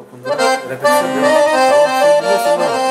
okundu repetición de